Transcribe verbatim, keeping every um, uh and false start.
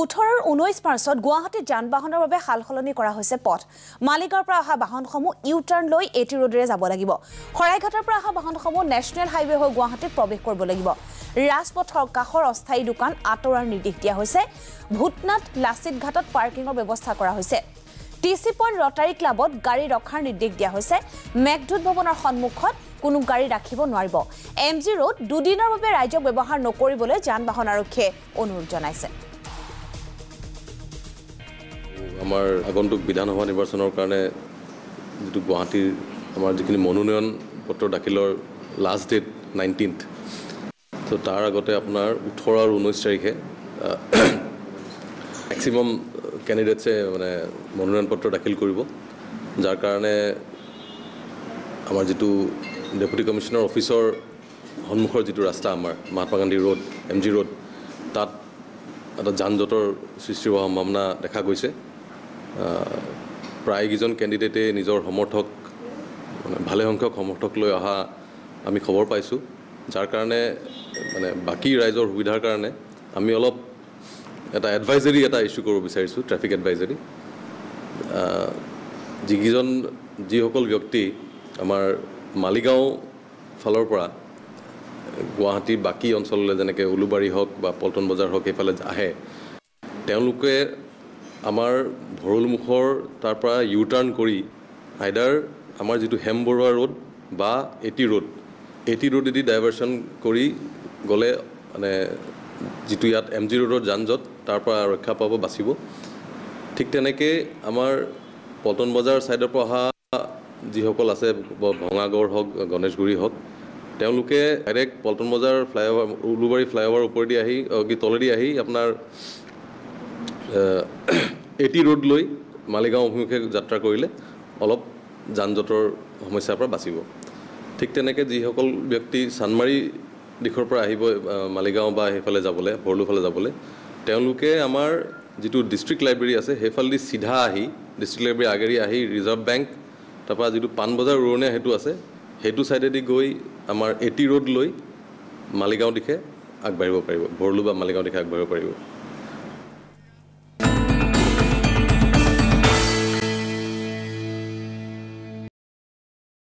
ওঠৰৰ ঊনৈশ মাৰ্চত গুৱাহাটী যানবাহনৰ বাবে হালখলনি কৰা হৈছে পথ। মালিকৰ পৰা অহা বাহনসমূহ ইউ টাৰ্ণ লৈ এটি ৰোডৰে যাব লাগিব। খৰাইঘাটৰ পৰা অহা বাহনসমূহ নেচনেল হাইৱে হৈ গুৱাহাটীত প্ৰৱেশ কৰিব লাগিব। ৰাজপথৰ কাষৰ অস্থায়ী দোকান আঁতৰাৰ নিৰ্দেশ দিয়া হৈছে। ভূতনাথ লাচিত ঘাটত পাৰ্কিঙৰ ব্যৱস্থা কৰা হৈছে। টিসি পইণ্ট ৰটাৰী ক্লাবত গাড়ী ৰখাৰ নিৰ্দেশ দিয়া হৈছে। মেঘদূত ভৱনৰ সন্মুখত কোনো গাড়ী ৰাখিব নোৱাৰিব। এম জি ৰোড দুদিনৰ বাবে ৰাইজক ব্যৱহাৰ নকৰিবলৈ যানবাহন আৰক্ষীয়ে অনুৰোধ জনাইছে। আমাৰ আগন্তুক বিধানসভা নিৰ্বাচনৰ কাৰণে যেটো গুৱাহাটীৰ আমাৰ যিখিনি মনোনয়ন পত্ৰ দাখিলৰ লাষ্ট ডেট নাইনটিন্থ, তো তাৰ আগতে আপোনাৰ ওঠৰ আৰু ঊনৈশ তাৰিখে মেক্সিমাম কেণ্ডিডেটছে মানে মনোনয়ন পত্ৰ দাখিল কৰিব, যাৰ কাৰণে আমাৰ যেটো ডেপুটি কমিশনার অফিসর সন্মুখর যে রাস্তা আমার Mahatma Gandhi road M G road তাত এটা যান জঁটর সৃষ্টি হওয়ার সম্ভাবনা দেখা গেছে। প্রায়কজন কেন্ডিডেটে নিজের সমর্থক মানে ভালে সংখ্যক সমর্থক লৈ অহা আমি খবর পাইছো, যার কারণে মানে বাকি রাইজর সুবিধার কারণে আমি অল্প এটা এডভাইজারি এটা ইস্যু করব বিচাৰিছো, ট্ৰাফিক এডভাইজাৰি। যিজন যিসকল ব্যক্তি আমাৰ মালিগাঁও ফালৰ পৰা গুৱাহাটী বাকি অঞ্চললৈ যেনেকৈ উলুবাৰী হওক বা পল্টন বজাৰ হওক এইফালে আহে, তেওঁলোকে আমাৰ ভৰলমুখৰ তাৰ পৰা ইউ টাৰ্ণ কৰি আইডাৰ আমাৰ যিটো হেমবৰুৱা ৰোড বা এটি ৰোড এটি ৰোডেদি ডাইভাৰ্চন কৰি গ'লে মানে যিটো ইয়াত এম জি ৰোডৰ যান জঁট তাৰ পৰা ৰক্ষা পাব, বাচিব। ঠিক তেনেকৈ আমাৰ পল্টন বজাৰ ছাইডৰ পৰা অহা যিসকল আছে ভঙাগড় হওক গণেশগুৰি হওক তেওঁলোকে ডাইৰেক্ট পল্টন বজাৰ ফ্লাইঅভাৰ উলুবাৰী ফ্লাইঅভাৰ ওপৰেদি আহি কি তলেদি আহি আপোনাৰ এটি ৰোড লৈ মালিগাঁও অভিমুখে যাত্ৰা কৰিলে অলপ যান জঁটৰ সমস্যাৰ পৰা বাচিব। ঠিক তেনেকৈ যিসকল ব্যক্তি চানমাৰী দিশৰ পৰা আহিব মালিগাঁও বা সেইফালে যাবলৈ ভৰলুফালে যাবলৈ, তেওঁলোকে আমাৰ যিটো ডিষ্ট্ৰিক্ট লাইব্ৰেৰী আছে সেইফালেদি চিধা আহি ডিষ্ট্ৰিক্ট লাইব্ৰেৰী আগেৰি আহি ৰিজাৰ্ভ বেংক তাৰপৰা যিটো পাণবজাৰ উৰণীয়া সেইটো আছে সেইটো ছাইডেদি গৈ আমাৰ এটি ৰোড লৈ মালিগাঁও দিশে আগবাঢ়িব পাৰিব, ভৰলু বা মালিগাঁও দিশে আগবাঢ়িব পাৰিব।